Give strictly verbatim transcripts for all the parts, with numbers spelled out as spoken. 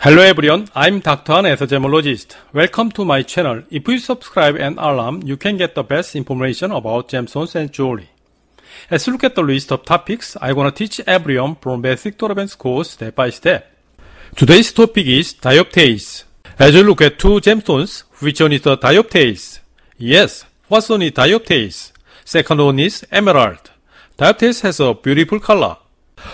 Hello everyone, I'm Doctor An as a gemologist. Welcome to my channel. If you subscribe and alarm, you can get the best information about gemstones and jewelry. As you look at the list of topics, I'm gonna teach everyone from basic to advanced course step by step. Today's topic is dioptase. As you look at two gemstones, which one is the dioptase? Yes, what's on the dioptase? Second one is emerald. Dioptase has a beautiful color.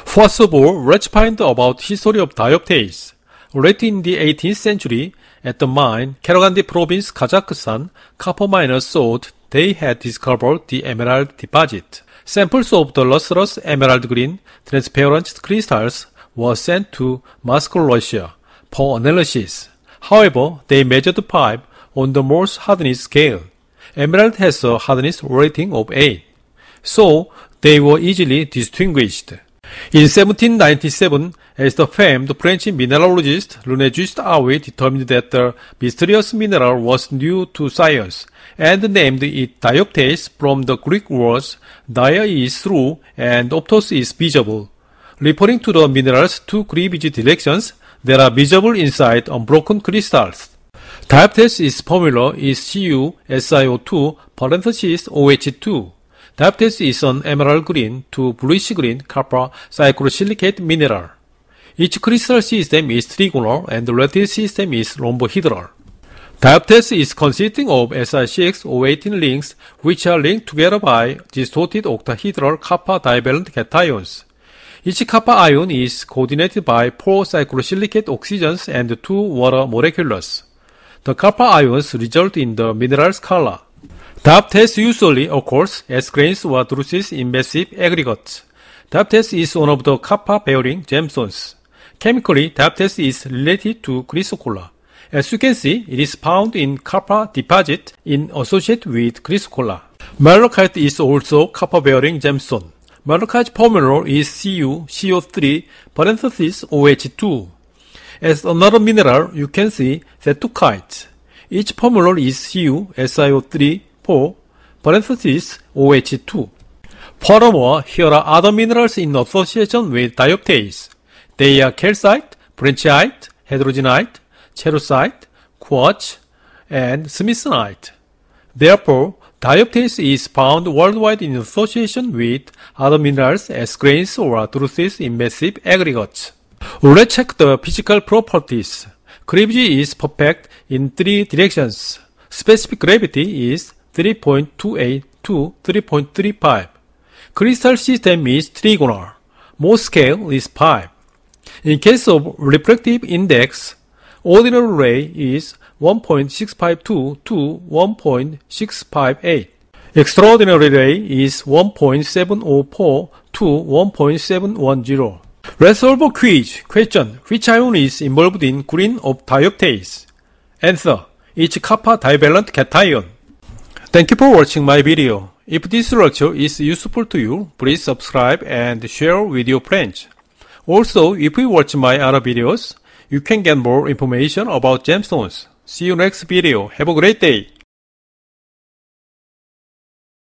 First of all, let's find about history of dioptase. Late in the eighteenth century, at the mine, Karagandi province, Kazakhstan, copper miners thought they had discovered the emerald deposit. Samples of the lustrous emerald green, transparent crystals were sent to Moscow, Russia, for analysis. However, they measured the pipe on the Morse hardness scale. Emerald has a hardness rating of eight, so they were easily distinguished. In seventeen ninety-seven, as the famed French mineralogist René Just Haüy determined that the mysterious mineral was new to science and named it dioptase from the Greek words dia is through and optos is visible, referring to the mineral's two cleavage directions that are visible inside unbroken crystals. Dioptase's formula is C U S I O two O H two. Dioptase is an emerald green to bluish green copper cyclosilicate mineral. Each crystal system is trigonal and the lattice system is rhombohedral. Dioptase is consisting of Si six O eighteen links, which are linked together by distorted octahedral copper divalent cations. Each copper ion is coordinated by four cyclosilicate oxygens and two water molecules. The copper ions result in the mineral's color. Dioptase usually occurs as grains or druses in massive aggregates. Dioptase is one of the copper-bearing gemstones. Chemically, dioptase is related to chrysocolla. As you can see, it is found in copper deposits in associate with chrysocolla. Malachite is also copper-bearing gemstone. Malachite formula is C U C O three O H two. As another mineral, you can see Zetokite. Each formula is C U S I O three four O H two. Furthermore, here are other minerals in association with dioptase. They are calcite, plancheite, hydrogenite, cerussite, quartz, and smithsonite. Therefore, dioptase is found worldwide in association with other minerals as grains or druses in massive aggregates. Let's check the physical properties. Cleavage is perfect in three directions. Specific gravity is three point two eight to three point three five. Crystal system is trigonal. Morse scale is five. In case of refractive index, ordinary ray is one point six five two to one point six five eight. Extraordinary ray is one point seven zero four to one point seven one zero. Let's solve a quiz. Question: which ion is involved in green of dioptase? Answer: it's copper divalent cation. Thank you for watching my video. If this lecture is useful to you, please subscribe and share with your friends. Also, if you watch my other videos, you can get more information about gemstones. See you next video. Have a great day.